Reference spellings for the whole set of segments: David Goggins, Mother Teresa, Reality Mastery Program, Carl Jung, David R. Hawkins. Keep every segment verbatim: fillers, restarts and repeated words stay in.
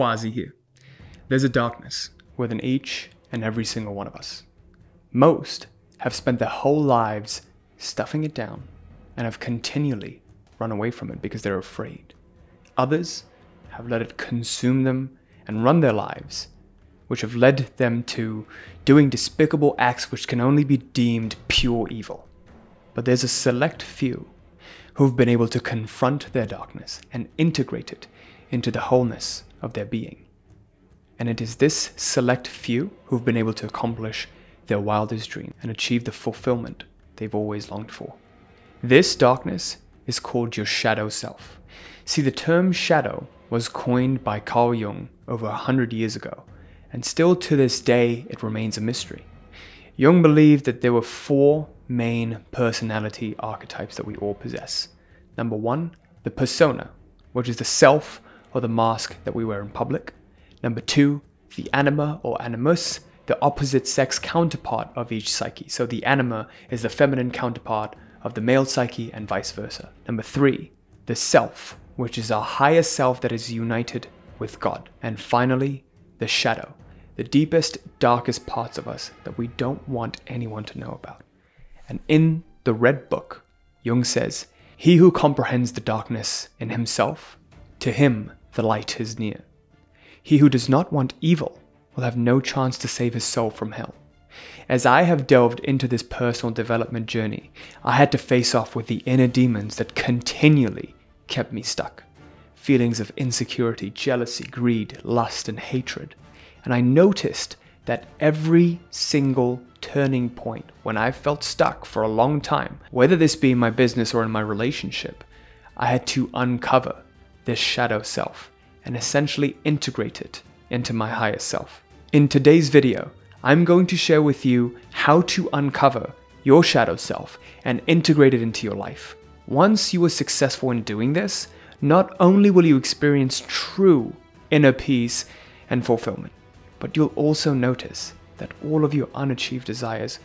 quasi here. There's a darkness within each and every single one of us. Most have spent their whole lives stuffing it down and have continually run away from it because they're afraid. Others have let it consume them and run their lives, which have led them to doing despicable acts which can only be deemed pure evil. But there's a select few who've been able to confront their darkness and integrate it into the wholeness of their being. And it is this select few who've been able to accomplish their wildest dream and achieve the fulfillment they've always longed for. This darkness is called your shadow self. See, the term shadow was coined by Carl Jung over a hundred years ago, and still to this day it remains a mystery. Jung believed that there were four main personality archetypes that we all possess. Number one, the persona, which is the self or the mask that we wear in public. Number two, the anima or animus, the opposite sex counterpart of each psyche. So the anima is the feminine counterpart of the male psyche and vice versa. Number three, the self, which is our higher self that is united with God. And finally, the shadow, the deepest, darkest parts of us that we don't want anyone to know about. And in the Red Book, Jung says, "He who comprehends the darkness in himself, to him the light is near. He who does not want evil will have no chance to save his soul from hell." As I have delved into this personal development journey, I had to face off with the inner demons that continually kept me stuck. Feelings of insecurity, jealousy, greed, lust, and hatred. And I noticed that every single turning point when I felt stuck for a long time, whether this be in my business or in my relationship, I had to uncover this shadow self and essentially integrate it into my higher self. In today's video, I'm going to share with you how to uncover your shadow self and integrate it into your life. Once you are successful in doing this, not only will you experience true inner peace and fulfillment, but you'll also notice that all of your unachieved desires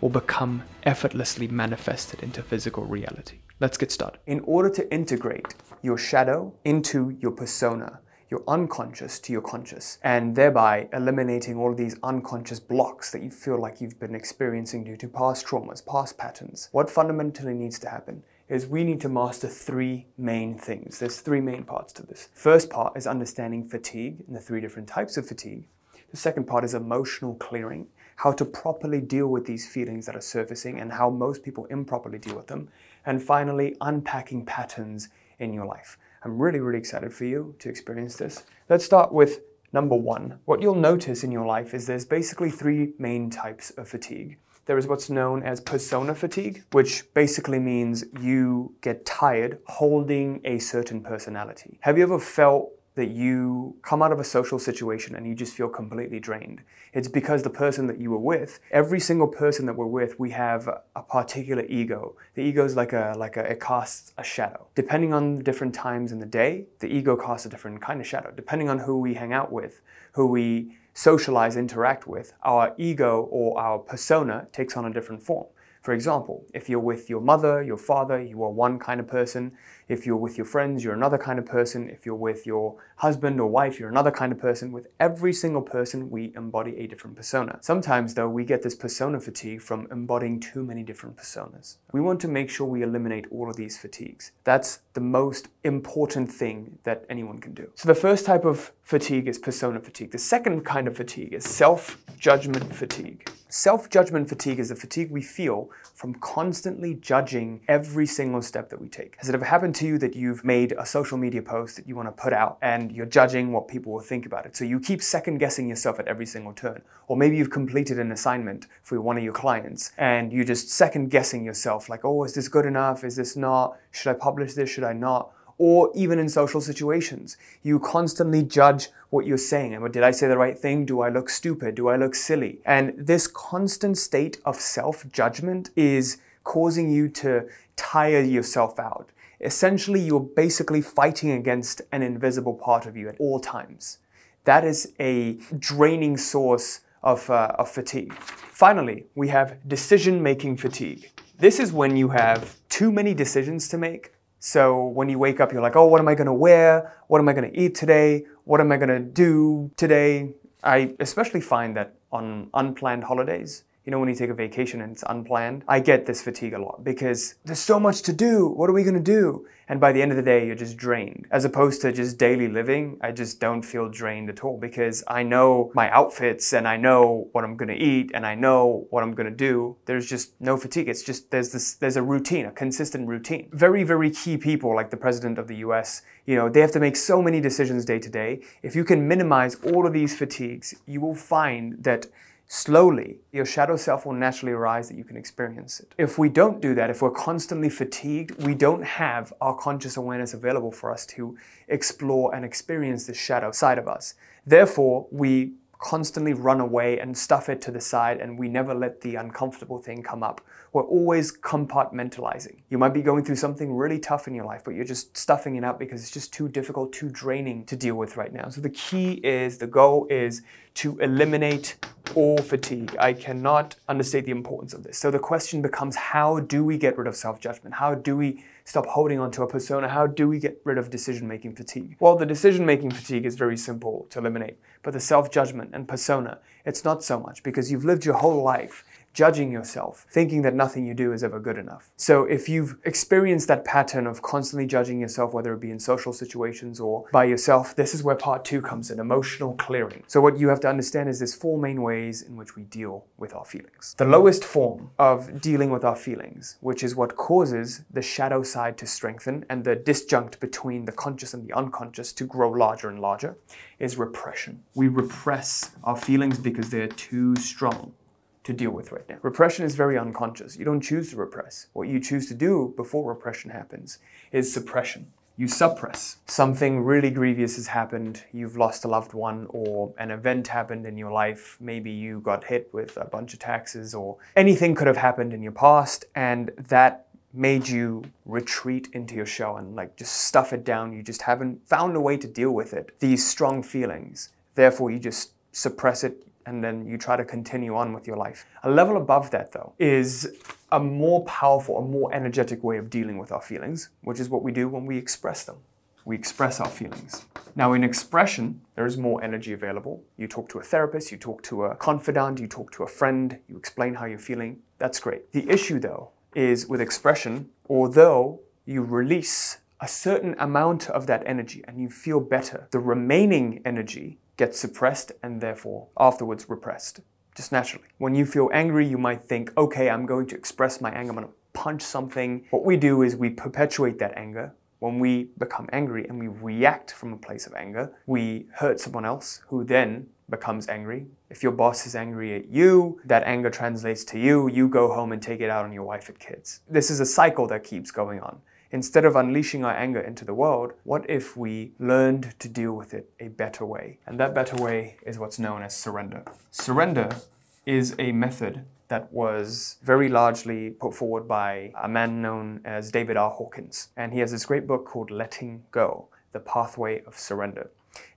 will become effortlessly manifested into physical reality. Let's get started. In order to integrate your shadow into your persona, your unconscious to your conscious, and thereby eliminating all of these unconscious blocks that you feel like you've been experiencing due to past traumas, past patterns, what fundamentally needs to happen is we need to master three main things. There's three main parts to this. First part is understanding fatigue and the three different types of fatigue. The second part is emotional clearing, how to properly deal with these feelings that are surfacing and how most people improperly deal with them. And finally, unpacking patterns in your life. I'm really, really excited for you to experience this. Let's start with number one. What you'll notice in your life is there's basically three main types of fatigue. There is what's known as persona fatigue, which basically means you get tired holding a certain personality. Have you ever felt that you come out of a social situation and you just feel completely drained? It's because the person that you were with, every single person that we're with, we have a particular ego. The ego is like a, like a, it casts a shadow. Depending on the different times in the day, the ego casts a different kind of shadow. Depending on who we hang out with, who we socialize, interact with, our ego or our persona takes on a different form. For example, if you're with your mother, your father, you are one kind of person. If you're with your friends, you're another kind of person. If you're with your husband or wife, you're another kind of person. With every single person, we embody a different persona. Sometimes, though, we get this persona fatigue from embodying too many different personas. We want to make sure we eliminate all of these fatigues. That's the most important thing that anyone can do. So the first type of fatigue is persona fatigue. The second kind of fatigue is self-judgment fatigue. Self-judgment fatigue is the fatigue we feel from constantly judging every single step that we take. Has it ever happened to you that you've made a social media post that you want to put out and you're judging what people will think about it? So you keep second-guessing yourself at every single turn. Or maybe you've completed an assignment for one of your clients and you're just second-guessing yourself like, oh, is this good enough? Is this not? Should I publish this? Should I not? Or even in social situations, you constantly judge what you're saying. And did I say the right thing? Do I look stupid? Do I look silly? And this constant state of self-judgment is causing you to tire yourself out. Essentially, you're basically fighting against an invisible part of you at all times. That is a draining source of, uh, of fatigue. Finally, we have decision-making fatigue. This is when you have too many decisions to make, So when you wake up, you're like, oh, what am I going to wear? What am I going to eat today? What am I going to do today? I especially find that on unplanned holidays, you know, when you take a vacation and it's unplanned, I get this fatigue a lot because there's so much to do. What are we going to do? And by the end of the day, you're just drained. As opposed to just daily living, I just don't feel drained at all because I know my outfits and I know what I'm going to eat and I know what I'm going to do. There's just no fatigue. It's just, there's this, there's a routine, a consistent routine. Very, very key people like the president of the U S, you know, they have to make so many decisions day to day. If you can minimize all of these fatigues, you will find that slowly, your shadow self will naturally arise that you can experience it. If we don't do that, if we're constantly fatigued, we don't have our conscious awareness available for us to explore and experience the shadow side of us. Therefore, we constantly run away and stuff it to the side, and we never let the uncomfortable thing come up. We're always compartmentalizing. You might be going through something really tough in your life, but you're just stuffing it up because it's just too difficult, too draining to deal with right now. So the key is, the goal is to eliminate all fatigue. I cannot understate the importance of this. So the question becomes, how do we get rid of self-judgment? How do we stop holding onto a persona? How do we get rid of decision-making fatigue? Well, the decision-making fatigue is very simple to eliminate, but the self-judgment and persona, it's not so much because you've lived your whole life judging yourself, thinking that nothing you do is ever good enough. So if you've experienced that pattern of constantly judging yourself, whether it be in social situations or by yourself, this is where part two comes in, emotional clearing. So what you have to understand is there's four main ways in which we deal with our feelings. The lowest form of dealing with our feelings, which is what causes the shadow side to strengthen and the disjunct between the conscious and the unconscious to grow larger and larger, is repression. We repress our feelings because they're too strong to deal with right now. Repression is very unconscious. You don't choose to repress. What you choose to do before repression happens is suppression. You suppress. Something really grievous has happened. You've lost a loved one, or an event happened in your life. Maybe you got hit with a bunch of taxes, or anything could have happened in your past, and that made you retreat into your shell and like just stuff it down. You just haven't found a way to deal with it. These strong feelings, therefore you just suppress it and then you try to continue on with your life. A level above that though is a more powerful, a more energetic way of dealing with our feelings, which is what we do when we express them. We express our feelings. Now in expression, there is more energy available. You talk to a therapist, you talk to a confidant, you talk to a friend, you explain how you're feeling. That's great. The issue though is with expression, although you release a certain amount of that energy and you feel better, the remaining energy gets suppressed and therefore afterwards repressed, just naturally. When you feel angry, you might think, okay, I'm going to express my anger, I'm gonna punch something. What we do is we perpetuate that anger. When we become angry and we react from a place of anger, we hurt someone else who then becomes angry. If your boss is angry at you, that anger translates to you, you go home and take it out on your wife and kids. This is a cycle that keeps going on. Instead of unleashing our anger into the world, what if we learned to deal with it a better way? And that better way is what's known as surrender. Surrender is a method that was very largely put forward by a man known as David R. Hawkins. And he has this great book called Letting Go, The Pathway of Surrender.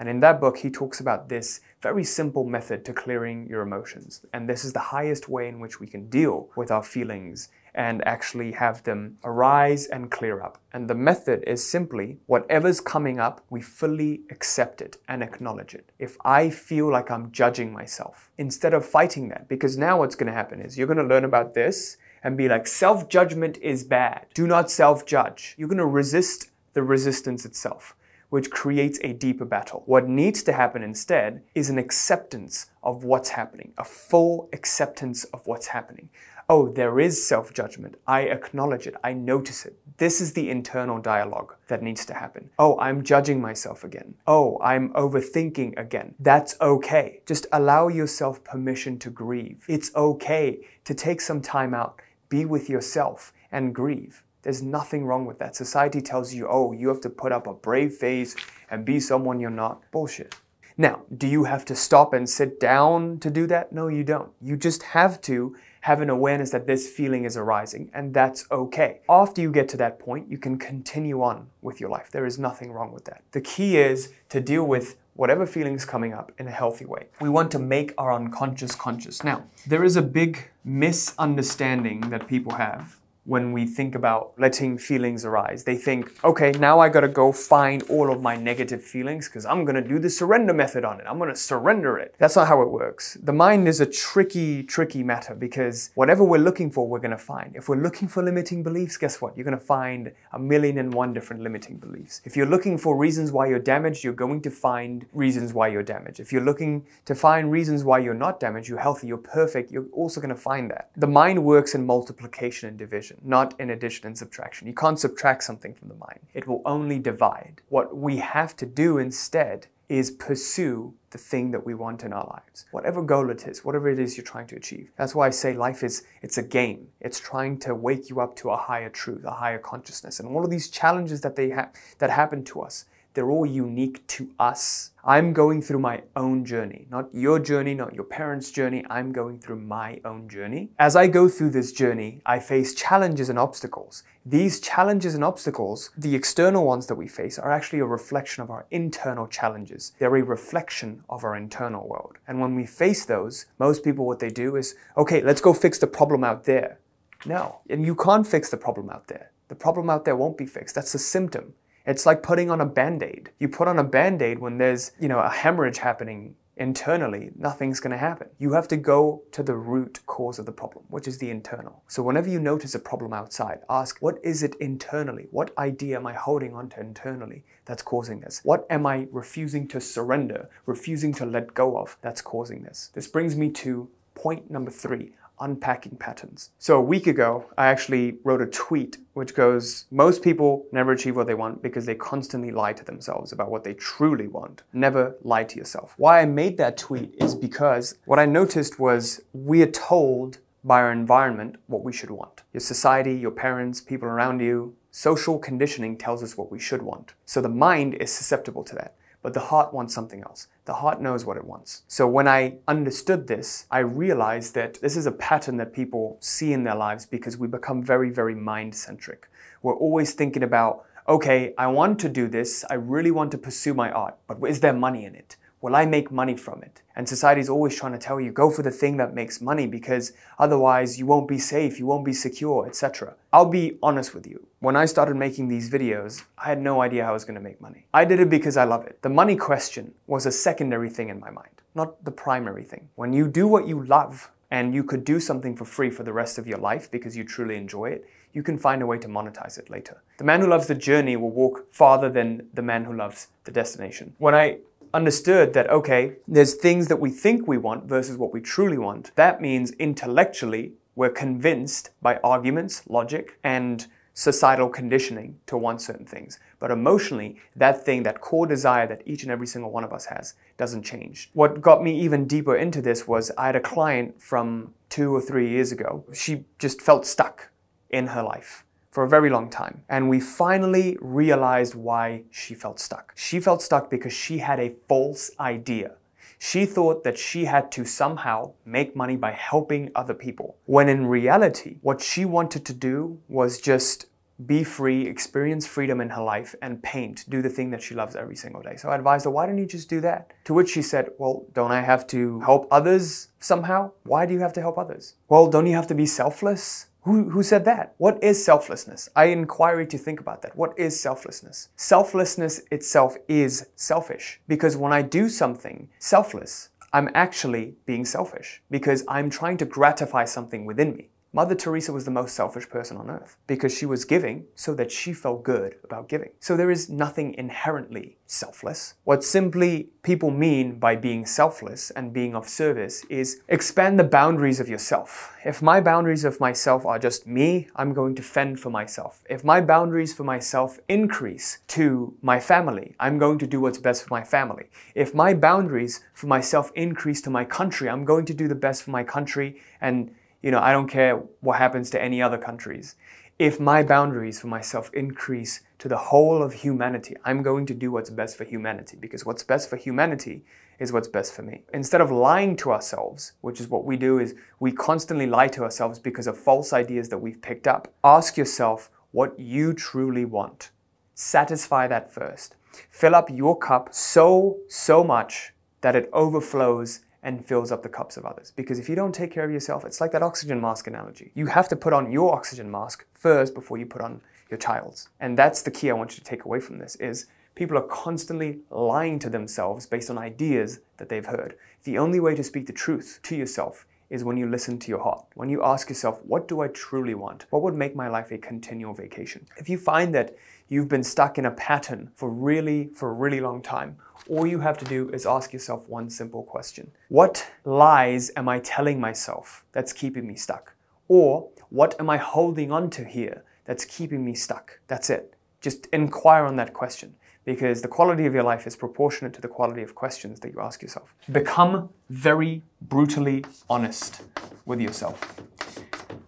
And in that book, he talks about this very simple method to clearing your emotions. And this is the highest way in which we can deal with our feelings and actually have them arise and clear up. And the method is simply, whatever's coming up, we fully accept it and acknowledge it. If I feel like I'm judging myself, instead of fighting that, because now what's gonna happen is you're gonna learn about this and be like, self-judgment is bad. Do not self-judge. You're gonna resist the resistance itself, which creates a deeper battle. What needs to happen instead is an acceptance of what's happening, a full acceptance of what's happening. Oh, there is self-judgment. I acknowledge it. I notice it. This is the internal dialogue that needs to happen. Oh, I'm judging myself again. Oh, I'm overthinking again. That's okay. Just allow yourself permission to grieve. It's okay to take some time out, be with yourself, and grieve. There's nothing wrong with that. Society tells you, oh, you have to put up a brave face and be someone you're not. Bullshit. Now, do you have to stop and sit down to do that? No, you don't. You just have to have an awareness that this feeling is arising, and that's okay. After you get to that point, you can continue on with your life. There is nothing wrong with that. The key is to deal with whatever feeling's coming up in a healthy way. We want to make our unconscious conscious. Now, there is a big misunderstanding that people have when we think about letting feelings arise. They think, okay, now I gotta go find all of my negative feelings because I'm gonna do the surrender method on it. I'm gonna surrender it. That's not how it works. The mind is a tricky, tricky matter because whatever we're looking for, we're gonna find. If we're looking for limiting beliefs, guess what? You're gonna find a million and one different limiting beliefs. If you're looking for reasons why you're damaged, you're going to find reasons why you're damaged. If you're looking to find reasons why you're not damaged, you're healthy, you're perfect, you're also gonna find that. The mind works in multiplication and division, not in addition and subtraction. You can't subtract something from the mind. It will only divide. What we have to do instead is pursue the thing that we want in our lives. Whatever goal it is, whatever it is you're trying to achieve. That's why I say life is, it's a game. It's trying to wake you up to a higher truth, a higher consciousness. And all of these challenges that they ha- that happen to us, they're all unique to us. I'm going through my own journey, not your journey, not your parents' journey. I'm going through my own journey. As I go through this journey, I face challenges and obstacles. These challenges and obstacles, the external ones that we face, are actually a reflection of our internal challenges. They're a reflection of our internal world. And when we face those, most people, what they do is, okay, let's go fix the problem out there. No, and you can't fix the problem out there. The problem out there won't be fixed. That's a symptom. It's like putting on a Band-Aid. You put on a Band-Aid when there's, you know, a hemorrhage happening internally, nothing's gonna happen. You have to go to the root cause of the problem, which is the internal. So whenever you notice a problem outside, ask, what is it internally? What idea am I holding onto internally that's causing this? What am I refusing to surrender, refusing to let go of that's causing this? This brings me to point number three. Unpacking patterns. So a week ago, I actually wrote a tweet which goes, most people never achieve what they want because they constantly lie to themselves about what they truly want. Never lie to yourself. Why I made that tweet is because what I noticed was we are told by our environment what we should want. Your society, your parents, people around you, social conditioning tells us what we should want. So the mind is susceptible to that. But the heart wants something else. The heart knows what it wants. So when I understood this, I realized that this is a pattern that people see in their lives because we become very, very mind-centric. We're always thinking about, okay, I want to do this. I really want to pursue my art, but is there money in it? Will I make money from it? And society's always trying to tell you, go for the thing that makes money because otherwise you won't be safe, you won't be secure, et cetera. I'll be honest with you. When I started making these videos, I had no idea how I was gonna make money. I did it because I love it. The money question was a secondary thing in my mind, not the primary thing. When you do what you love and you could do something for free for the rest of your life because you truly enjoy it, you can find a way to monetize it later. The man who loves the journey will walk farther than the man who loves the destination. When I understood that, okay, there's things that we think we want versus what we truly want. That means intellectually, we're convinced by arguments, logic, and societal conditioning to want certain things. But emotionally, that thing, that core desire that each and every single one of us has doesn't change. What got me even deeper into this was I had a client from two or three years ago. She just felt stuck in her life for a very long time. And we finally realized why she felt stuck. She felt stuck because she had a false idea. She thought that she had to somehow make money by helping other people. When in reality, what she wanted to do was just be free, experience freedom in her life, and paint, do the thing that she loves every single day. So I advised her, why don't you just do that? To which she said, well, don't I have to help others somehow? Why do you have to help others? Well, don't you have to be selfless? Who, who said that? What is selflessness? I inquire to think about that. What is selflessness? Selflessness itself is selfish because when I do something selfless, I'm actually being selfish because I'm trying to gratify something within me. Mother Teresa was the most selfish person on earth because she was giving so that she felt good about giving. So there is nothing inherently selfless. What simply people mean by being selfless and being of service is expand the boundaries of yourself. If my boundaries of myself are just me, I'm going to fend for myself. If my boundaries for myself increase to my family, I'm going to do what's best for my family. If my boundaries for myself increase to my country, I'm going to do the best for my country and you know, I don't care what happens to any other countries. If my boundaries for myself increase to the whole of humanity, I'm going to do what's best for humanity because what's best for humanity is what's best for me. Instead of lying to ourselves, which is what we do, is we constantly lie to ourselves because of false ideas that we've picked up. Ask yourself what you truly want. Satisfy that first. Fill up your cup so, so much that it overflows and fills up the cups of others. Because if you don't take care of yourself, it's like that oxygen mask analogy. You have to put on your oxygen mask first before you put on your child's. And that's the key I want you to take away from this, is people are constantly lying to themselves based on ideas that they've heard. The only way to speak the truth to yourself is when you listen to your heart. When you ask yourself, what do I truly want? What would make my life a continual vacation? If you find that you've been stuck in a pattern for really, for a really long time, all you have to do is ask yourself one simple question. What lies am I telling myself that's keeping me stuck? Or what am I holding on to here that's keeping me stuck? That's it. Just inquire on that question, because the quality of your life is proportionate to the quality of questions that you ask yourself. Become very brutally honest with yourself.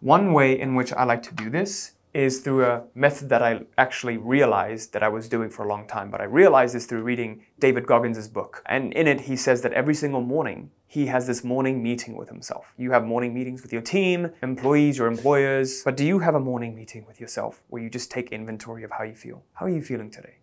One way in which I like to do this is through a method that I actually realized that I was doing for a long time, but I realized this through reading David Goggins' book. And in it, he says that every single morning, he has this morning meeting with himself. You have morning meetings with your team, employees, your employers, but do you have a morning meeting with yourself where you just take inventory of how you feel? How are you feeling today?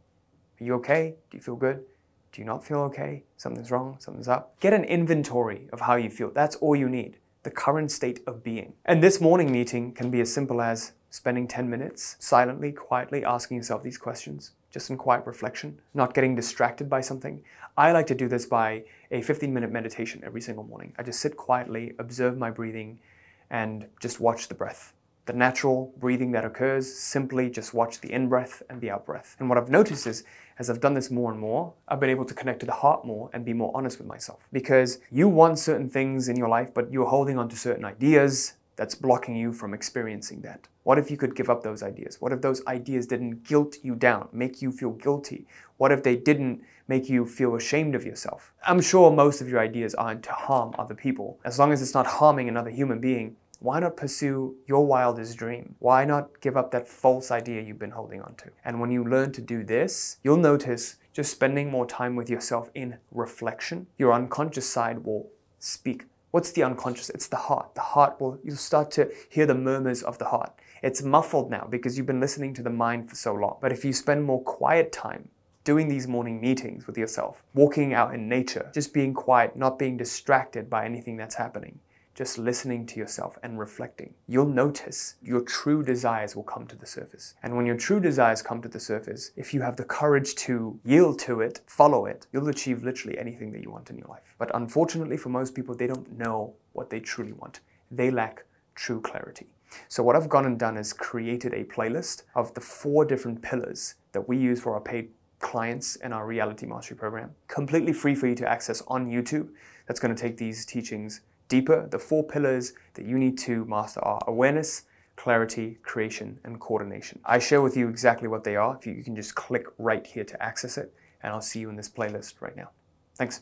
Are you okay? Do you feel good? Do you not feel okay? Something's wrong, something's up. Get an inventory of how you feel. That's all you need, the current state of being. And this morning meeting can be as simple as spending ten minutes silently, quietly asking yourself these questions, just in quiet reflection, not getting distracted by something. I like to do this by a fifteen minute meditation every single morning. I just sit quietly, observe my breathing, and just watch the breath. The natural breathing that occurs, simply just watch the in-breath and the out-breath. And what I've noticed is, as I've done this more and more, I've been able to connect to the heart more and be more honest with myself. Because you want certain things in your life, but you're holding on to certain ideas that's blocking you from experiencing that. What if you could give up those ideas? What if those ideas didn't guilt you down, make you feel guilty? What if they didn't make you feel ashamed of yourself? I'm sure most of your ideas aren't to harm other people. As long as it's not harming another human being, why not pursue your wildest dream? Why not give up that false idea you've been holding on to? And when you learn to do this, you'll notice just spending more time with yourself in reflection, your unconscious side will speak. What's the unconscious? It's the heart. The heart will, you'll start to hear the murmurs of the heart. It's muffled now because you've been listening to the mind for so long. But if you spend more quiet time doing these morning meetings with yourself, walking out in nature, just being quiet, not being distracted by anything that's happening, just listening to yourself and reflecting, you'll notice your true desires will come to the surface. And when your true desires come to the surface, if you have the courage to yield to it, follow it, you'll achieve literally anything that you want in your life. But unfortunately for most people, they don't know what they truly want. They lack true clarity. So what I've gone and done is created a playlist of the four different pillars that we use for our paid clients in our Reality Mastery Program, completely free for you to access on YouTube. That's going to take these teachings deeper. The four pillars that you need to master are awareness, clarity, creation, and coordination. I share with you exactly what they are. If you, you can just click right here to access it, and I'll see you in this playlist right now. Thanks.